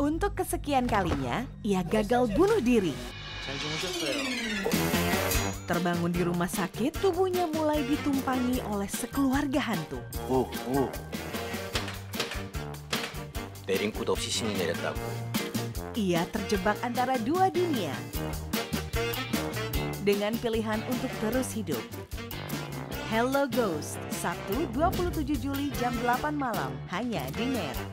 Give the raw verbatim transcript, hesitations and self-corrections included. Untuk kesekian kalinya, ia gagal bunuh diri. Terbangun di rumah sakit, tubuhnya mulai ditumpangi oleh sekeluarga hantu. Oh, oh. Ia terjebak antara dua dunia dengan pilihan untuk terus hidup. Hello Ghost, Sabtu dua puluh tujuh Juli jam delapan malam, hanya di N E R.